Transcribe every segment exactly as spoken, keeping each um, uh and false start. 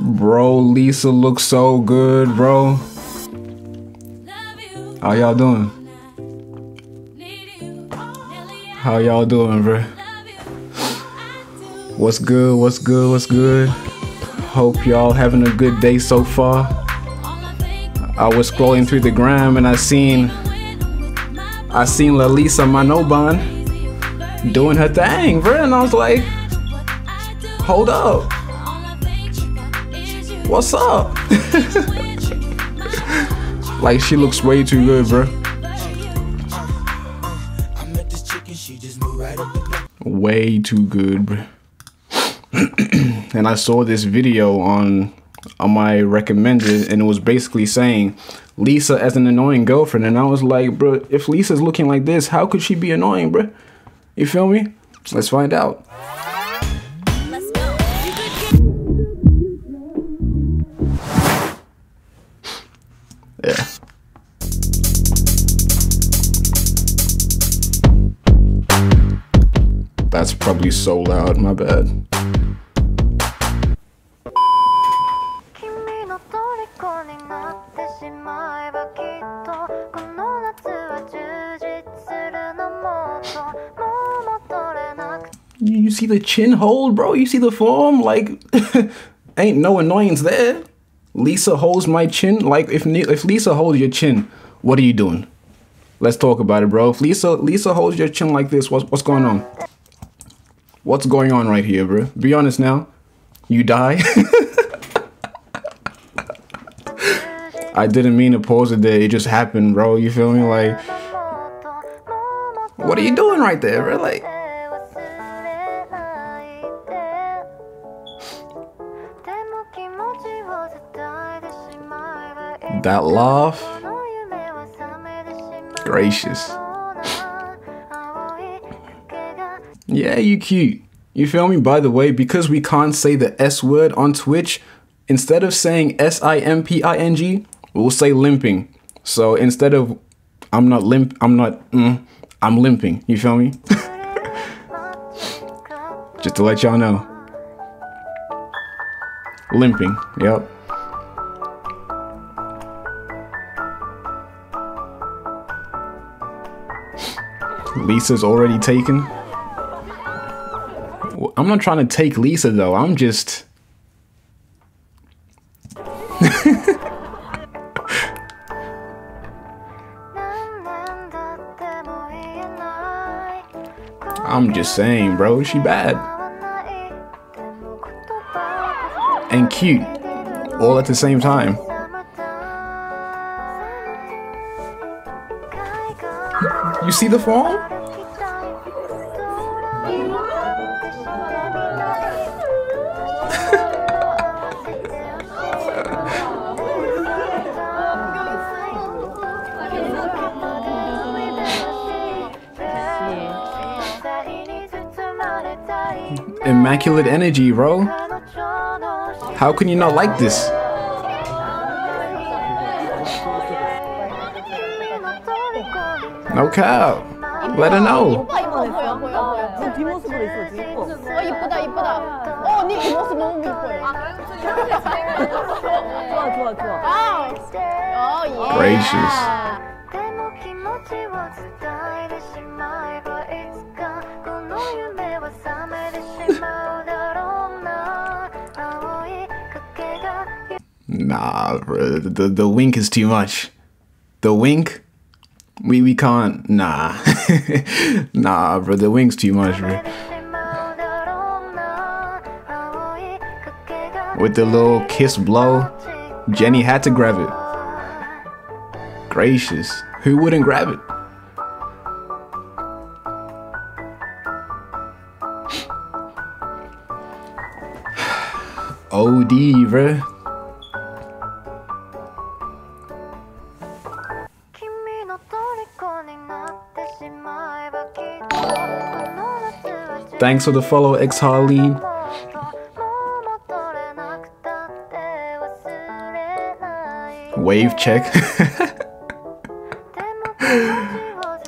Bro, Lisa looks so good, bro. How y'all doing? How y'all doing, bro? What's good? What's good? What's good? Hope y'all having a good day so far. I was scrolling through the gram and I seen I seen Lalisa Manoban doing her thing, bro, and I was like, hold up, what's up? Like, she looks way too good, bro. Way too good, bro. And I saw this video on on my recommended, and it was basically saying Lisa as an annoying girlfriend, and I was like, bro, if Lisa's looking like this, how could she be annoying, bro? You feel me? Let's find out. Let's go. Yeah. That's probably so loud, my bad. You, you see the chin hold, bro? You see the form? Like, ain't no annoyance there. Lisa holds my chin. Like, if if Lisa holds your chin, what are you doing? Let's talk about it, bro. If Lisa Lisa holds your chin like this, what's what's going on? What's going on right here, bro? Be honest now. You die. I didn't mean to pause it there. It just happened, bro. You feel me? Like, what are you doing right there, bro? Like, that laugh. Gracious. Yeah, you cute. You feel me? By the way, because we can't say the S word on Twitch, instead of saying S I M P I N G, we'll say limping. So instead of I'm not limp, I'm not, mm, I'm limping. You feel me? Just to let y'all know. Limping. Yep. Lisa's already taken. I'm not trying to take Lisa though. I'm just. I'm just saying, bro. She bad and cute all at the same time. You see the form? Immaculate energy, bro. How can you not like this? No cow. Let her know. Gracious. Nah, bro, the, the wink is too much. The wink? We we can't, nah. Nah, bro, the wing's too much, bro. With the little kiss blow, Jennie had to grab it. Gracious, who wouldn't grab it? O D, bro. Thanks for the follow, X Harleen. Wave check.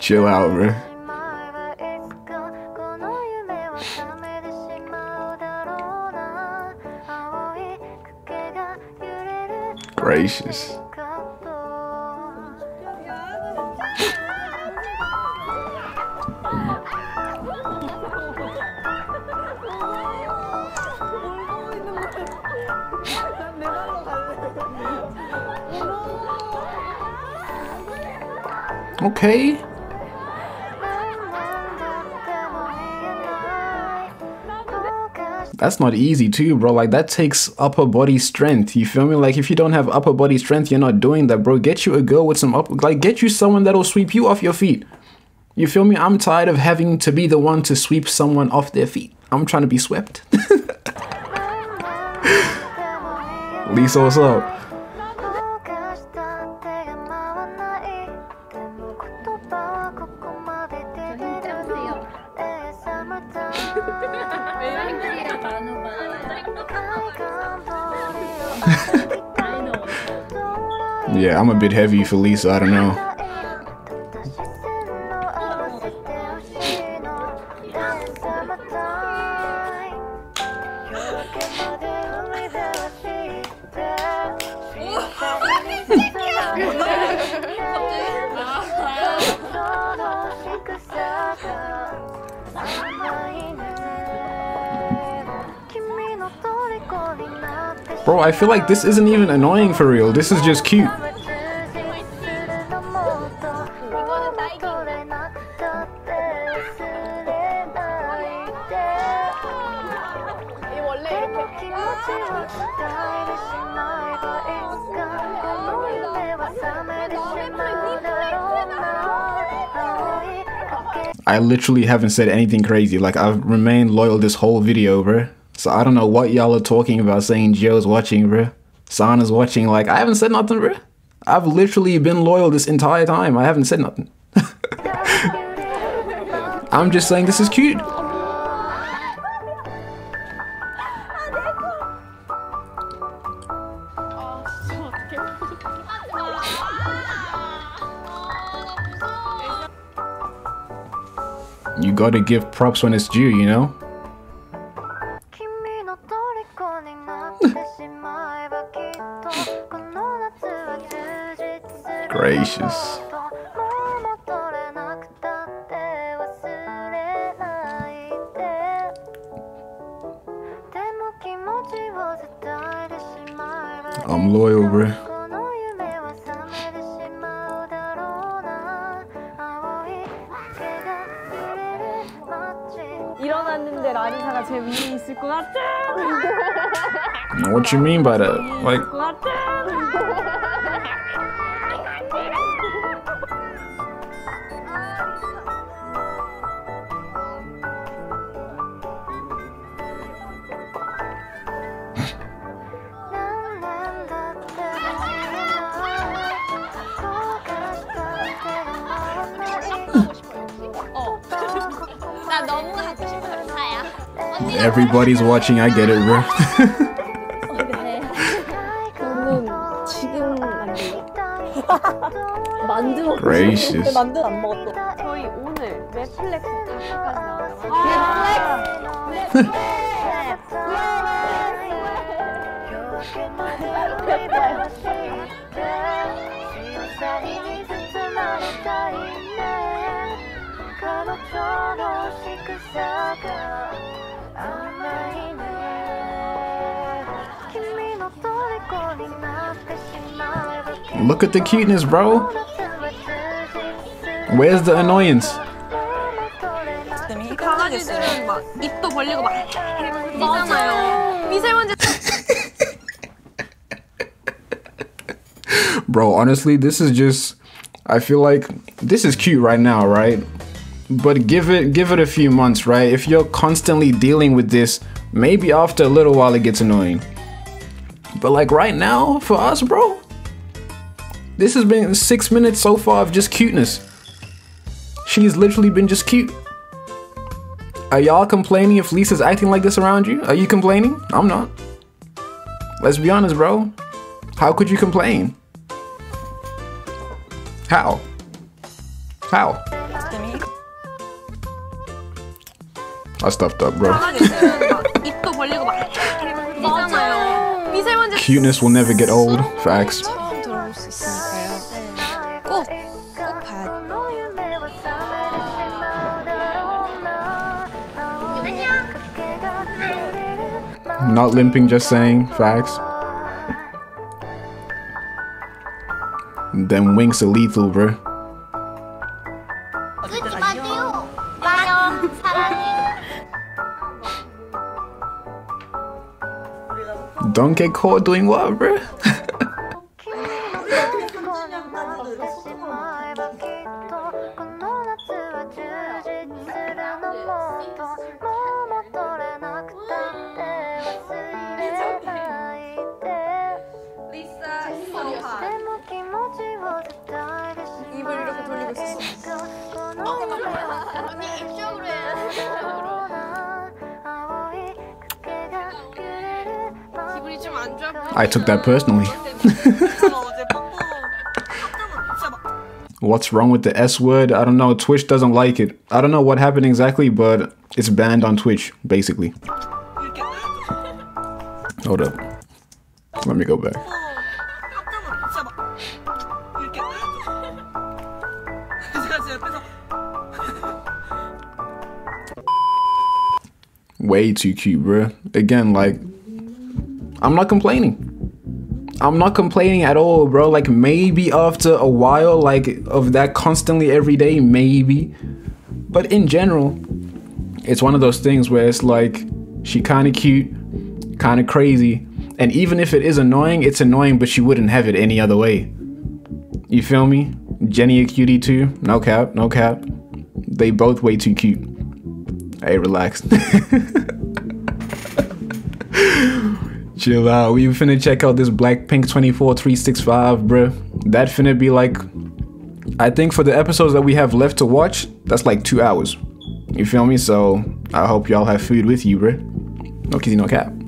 chill out, bro. Gracious. Okay. That's not easy too, bro. Like, that takes upper body strength. You feel me? Like, if you don't have upper body strength, you're not doing that, bro. Get you a girl with some up, like, get you someone that'll sweep you off your feet. You feel me? I'm tired of having to be the one to sweep someone off their feet. I'm trying to be swept. Lisa, what's up? Yeah, I'm a bit heavy for Lisa, I don't know. Bro, I feel like this isn't even annoying for real. This is just cute. I literally haven't said anything crazy. Like, I've remained loyal this whole video, bro. So I don't know what y'all are talking about saying Joe's watching, bro. Sana's watching. Like, I haven't said nothing, bro. I've literally been loyal this entire time. I haven't said nothing. I'm just saying this is cute. You gotta give props when it's due, you know? Gracious. I'm loyal, bruh. What you mean by that? Like, everybody's watching, I get it, bro. Gracious. Look at the cuteness, bro. Where's the annoyance? Bro, honestly, this is just, I feel like this is cute right now, right? But give it give it a few months, right? If you're constantly dealing with this, maybe after a little while it gets annoying. But like right now, for us, bro, this has been six minutes so far of just cuteness. She's literally been just cute. Are y'all complaining if Lisa's acting like this around you? Are you complaining? I'm not. Let's be honest, bro. How could you complain? How? How? I stuffed up, bro. Cuteness will never get old. Facts. Not limping, just saying. Facts. Them winks are lethal, bro. Don't get caught doing what, bro? I took that personally. What's wrong with the S word? I don't know. Twitch doesn't like it. I don't know what happened exactly, but it's banned on Twitch, basically. Hold up. Let me go back. Way too cute, bruh. Again, like, I'm not complaining. I'm not complaining at all, bro. Like, maybe after a while, like, of that constantly every day, maybe. But in general, it's one of those things where it's like, she kind of cute, kind of crazy. And even if it is annoying, it's annoying, but she wouldn't have it any other way. You feel me? Jennie a cutie too. No cap, no cap. They both way too cute. Hey, relax. Chill out. We finna check out this BLACKPINK twenty-four three sixty-five, bruh. That finna be like, I think for the episodes that we have left to watch, that's like two hours. You feel me? So I hope y'all have food with you, bruh. No kizzy, no cap.